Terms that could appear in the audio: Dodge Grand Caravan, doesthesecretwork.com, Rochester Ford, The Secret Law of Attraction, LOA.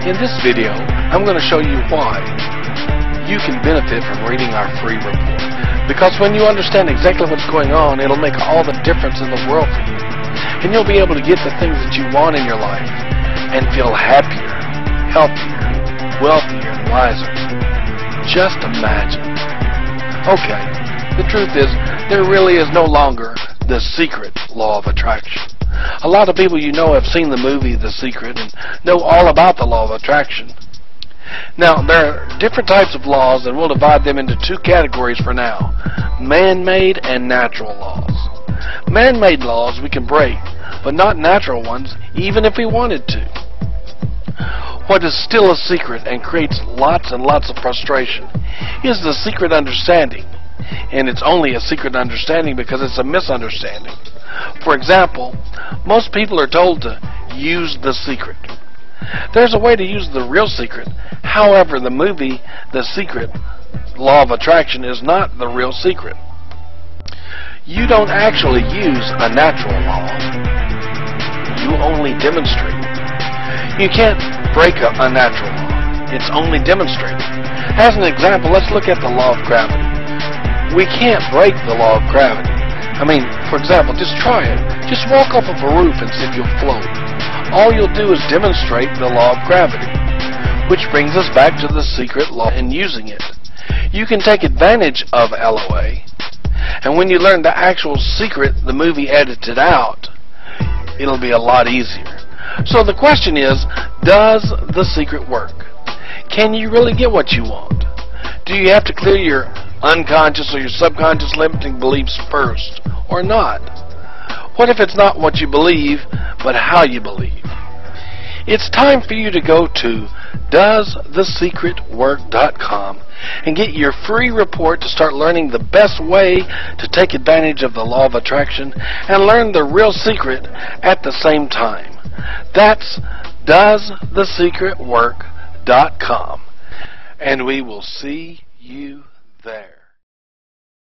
In this video, I'm going to show you why you can benefit from reading our free report. Because when you understand exactly what's going on, it'll make all the difference in the world for you. And you'll be able to get the things that you want in your life and feel happier, healthier, wealthier, and wiser. Just imagine. Okay, the truth is, there really is no longer the secret law of attraction. A lot of people you know have seen the movie The Secret and know all about the law of attraction. Now, there are different types of laws, and we'll divide them into two categories for now: man-made and natural laws. Man-made laws we can break, but not natural ones, even if we wanted to. What is still a secret and creates lots and lots of frustration is the secret understanding. And it's only a secret understanding because it's a misunderstanding. For example, most people are told to use the secret. There's a way to use the real secret. However, in the movie, The Secret Law of Attraction is not the real secret. You don't actually use a natural law. You only demonstrate. You can't break an unnatural law. It's only demonstrated. As an example, let's look at the law of gravity. We can't break the law of gravity. I mean, for example, just try it. Just walk off of a roof and see if you'll float. All you'll do is demonstrate the law of gravity, which brings us back to the secret law and using it. You can take advantage of LOA, and when you learn the actual secret the movie edited out, it'll be a lot easier. So the question is, does the secret work? Can you really get what you want? Do you have to clear your unconscious or your subconscious limiting beliefs first, or not? What if it's not what you believe, but how you believe? It's time for you to go to doesthesecretwork.com and get your free report to start learning the best way to take advantage of the law of attraction and learn the real secret at the same time. That's doesthesecretwork.com, and we will see you there.